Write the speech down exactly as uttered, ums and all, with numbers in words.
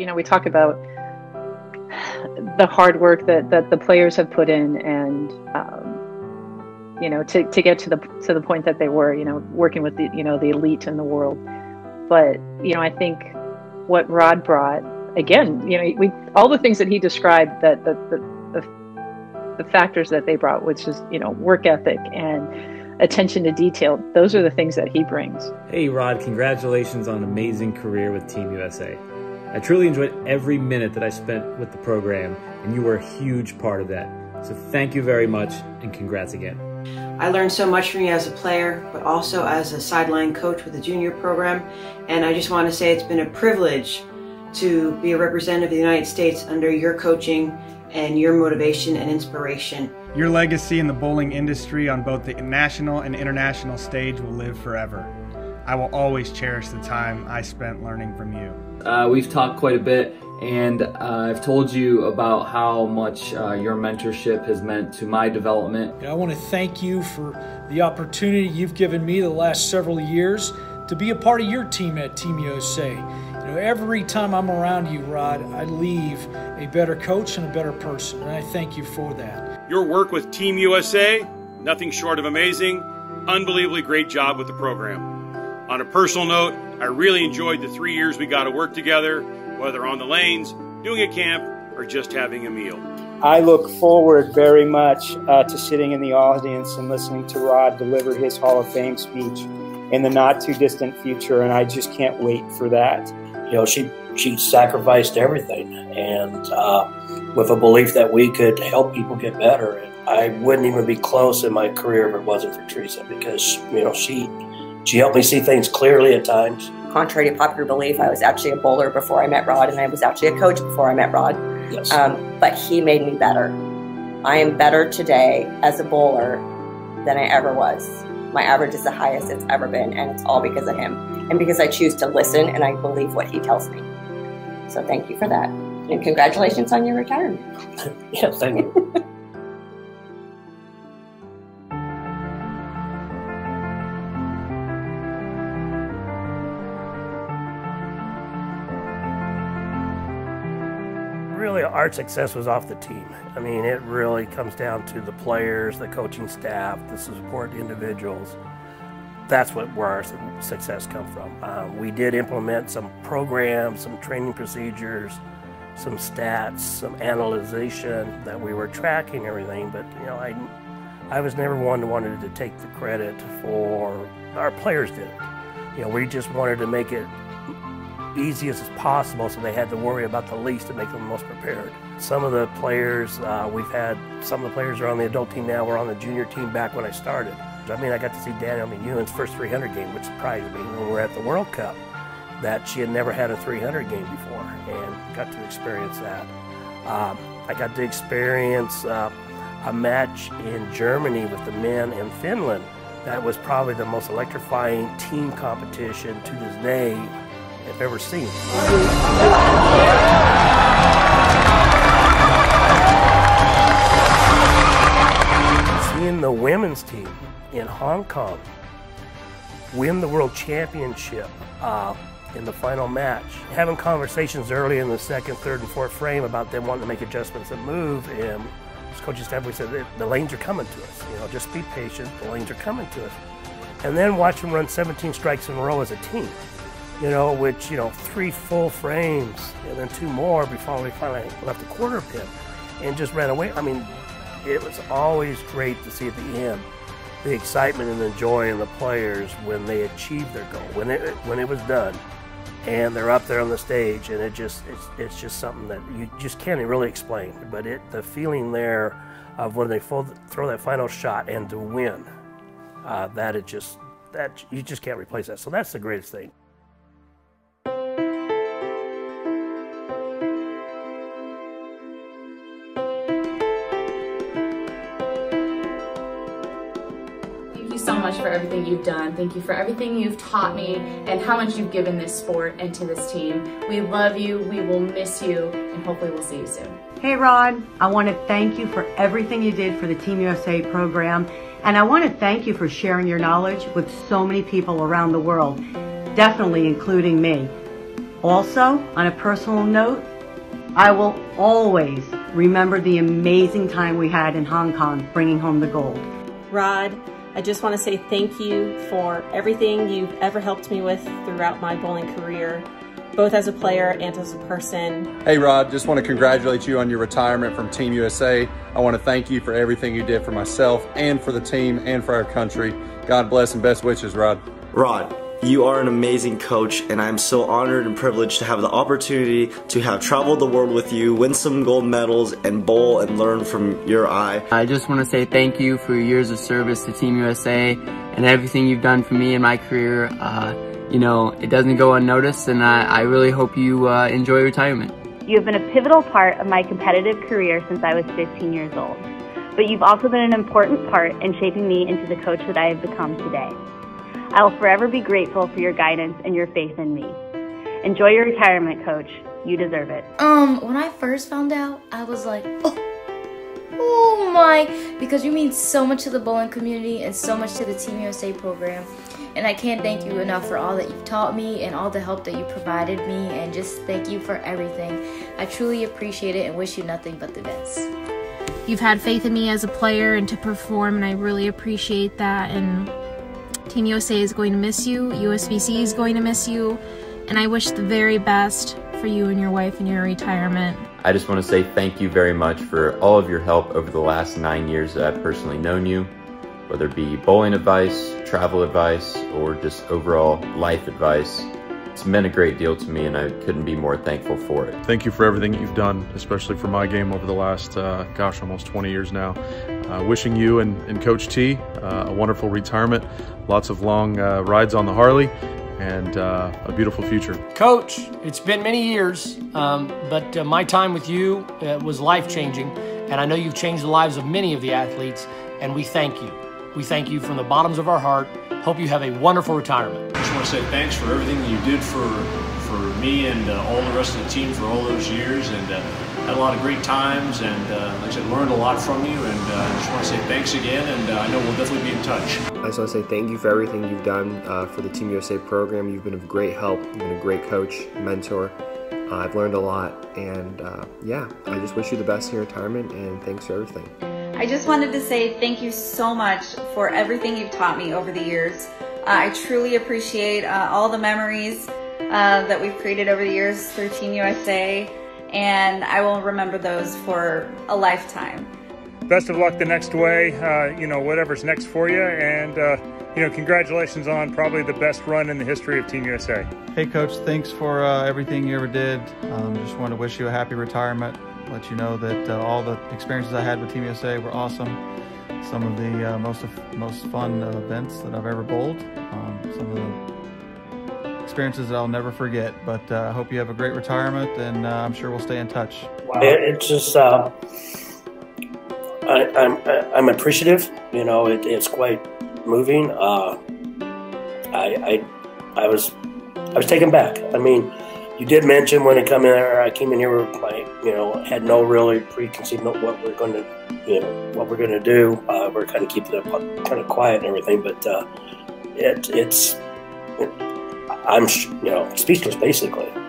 you know, we talk about the hard work that, that the players have put in, and, um, you know, to, to get to the, to the point that they were, you know, working with the, you know, the elite in the world. But, you know, I think what Rod brought, again, you know, we, all the things that he described, that the, the, the, the factors that they brought, which is, you know, work ethic and attention to detail, those are the things that he brings. Hey, Rod, congratulations on an amazing career with Team U S A. I truly enjoyed every minute that I spent with the program, and you were a huge part of that. So thank you very much, and congrats again. I learned so much from you as a player, but also as a sideline coach with the junior program, and I just want to say it's been a privilege to be a representative of the United States under your coaching and your motivation and inspiration. Your legacy in the bowling industry on both the national and international stage will live forever. I will always cherish the time I spent learning from you. Uh, we've talked quite a bit, and uh, I've told you about how much uh, your mentorship has meant to my development. I want to thank you for the opportunity you've given me the last several years to be a part of your team at Team U S A. You know, every time I'm around you, Rod, I leave a better coach and a better person, and I thank you for that. Your work with Team U S A, nothing short of amazing. Unbelievably great job with the program. On a personal note, I really enjoyed the three years we got to work together, whether on the lanes, doing a camp, or just having a meal. I look forward very much uh, to sitting in the audience and listening to Rod deliver his Hall of Fame speech in the not too distant future, and I just can't wait for that. You know, she, she sacrificed everything, and uh, with a belief that we could help people get better. And I wouldn't even be close in my career if it wasn't for Teresa, because, you know, she... She helped me see things clearly at times. Contrary to popular belief, I was actually a bowler before I met Rod, and I was actually a coach before I met Rod. Yes. Um, but he made me better. I am better today as a bowler than I ever was. My average is the highest it's ever been, and it's all because of him. And because I choose to listen, and I believe what he tells me. So thank you for that. And congratulations on your retirement. Yes, thank you. Really, our success was off the team. I mean, it really comes down to the players, the coaching staff, the support individuals. That's what where our success come from. Um, we did implement some programs, some training procedures, some stats, some analyzation that we were tracking everything. But you know, I, I was never one who wanted to take the credit for our players did it. You know, we just wanted to make it easiest as possible, so they had to worry about the least to make them most prepared. Some of the players uh, we've had, some of the players are on the adult team now, we're on the junior team back when I started. I mean, I got to see Danielle McEwen's first three hundred game, which surprised me when we were at the World Cup, that she had never had a three hundred game before, and got to experience that. Um, I got to experience uh, a match in Germany with the men in Finland that was probably the most electrifying team competition to this day I've ever seen. Seeing the women's team in Hong Kong win the world championship uh, in the final match, having conversations early in the second, third, and fourth frame about them wanting to make adjustments and move, and as coaches staff, we said the lanes are coming to us. You know, just be patient. The lanes are coming to us. And then watch them run seventeen strikes in a row as a team. You know, which, you know, three full frames and then two more before we finally left the quarter pin and just ran away. I mean, it was always great to see at the end the excitement and the joy in the players when they achieved their goal, when it when it was done, and they're up there on the stage, and it just it's, it's just something that you just can't really explain. But it the feeling there of when they throw that final shot and to win, uh, that it just that you just can't replace that. So that's the greatest thing. For everything you've done. Thank you for everything you've taught me and how much you've given this sport and to this team. We love you, we will miss you, and hopefully we'll see you soon. Hey Rod, I want to thank you for everything you did for the Team U S A program, and I want to thank you for sharing your knowledge with so many people around the world, definitely including me. Also, on a personal note, I will always remember the amazing time we had in Hong Kong bringing home the gold. Rod, I just want to say thank you for everything you've ever helped me with throughout my bowling career, both as a player and as a person. Hey Rod, just want to congratulate you on your retirement from Team U S A. I want to thank you for everything you did for myself and for the team and for our country. God bless and best wishes, Rod. Rod, you are an amazing coach, and I am so honored and privileged to have the opportunity to have traveled the world with you, win some gold medals, and bowl and learn from your eye. I just want to say thank you for your years of service to Team U S A and everything you've done for me in my career. Uh, you know, it doesn't go unnoticed, and I, I really hope you uh, enjoy retirement. You have been a pivotal part of my competitive career since I was fifteen years old, but you've also been an important part in shaping me into the coach that I have become today. I will forever be grateful for your guidance and your faith in me. Enjoy your retirement, Coach. You deserve it. Um, when I first found out, I was like, oh, oh my, because you mean so much to the bowling community and so much to the Team U S A program. And I can't thank you enough for all that you've taught me and all the help that you provided me, and just thank you for everything. I truly appreciate it and wish you nothing but the best. You've had faith in me as a player and to perform, and I really appreciate that. And Team U S A is going to miss you, U S B C is going to miss you, and I wish the very best for you and your wife in your retirement. I just want to say thank you very much for all of your help over the last nine years that I've personally known you, whether it be bowling advice, travel advice, or just overall life advice. It's meant a great deal to me, and I couldn't be more thankful for it. Thank you for everything that you've done, especially for my game over the last, uh, gosh, almost twenty years now. Uh, wishing you and, and Coach T uh, a wonderful retirement, lots of long uh, rides on the Harley, and uh, a beautiful future. Coach, it's been many years, um, but uh, my time with you uh, was life-changing, and I know you've changed the lives of many of the athletes, and we thank you. We thank you from the bottoms of our heart. Hope you have a wonderful retirement. I just want to say thanks for everything you did for, for me and uh, all the rest of the team for all those years, and uh, had a lot of great times, and uh, like I said, learned a lot from you, and I uh, just want to say thanks again, and uh, I know we'll definitely be in touch. I just want to say thank you for everything you've done uh, for the Team U S A program. You've been of great help, you've been a great coach, mentor. Uh, I've learned a lot, and uh, yeah, I just wish you the best in your retirement, and thanks for everything. I just wanted to say thank you so much for everything you've taught me over the years. Uh, I truly appreciate uh, all the memories uh, that we've created over the years through Team U S A. And I will remember those for a lifetime. Best of luck the next way, uh, you know, whatever's next for you, and uh, you know, congratulations on probably the best run in the history of Team U S A. Hey Coach, thanks for uh, everything you ever did. Um, just want to wish you a happy retirement, let you know that uh, all the experiences I had with Team U S A were awesome. Some of the uh, most, of, most fun uh, events that I've ever bowled, um, some of the experiences that I'll never forget, but I uh, hope you have a great retirement, and uh, I'm sure we'll stay in touch. Wow. It, it's just, uh, I, I'm, I'm appreciative, you know, it, it's quite moving. Uh, I, I, I was, I was taken back. I mean, you did mention when I come in here, I came in here with my, you know, had no really preconceived note what we're going to, you know, what we're going to do. Uh, we're kind of keeping it kind of quiet and everything, but uh, it, it's, it, I'm, you know, speechless basically.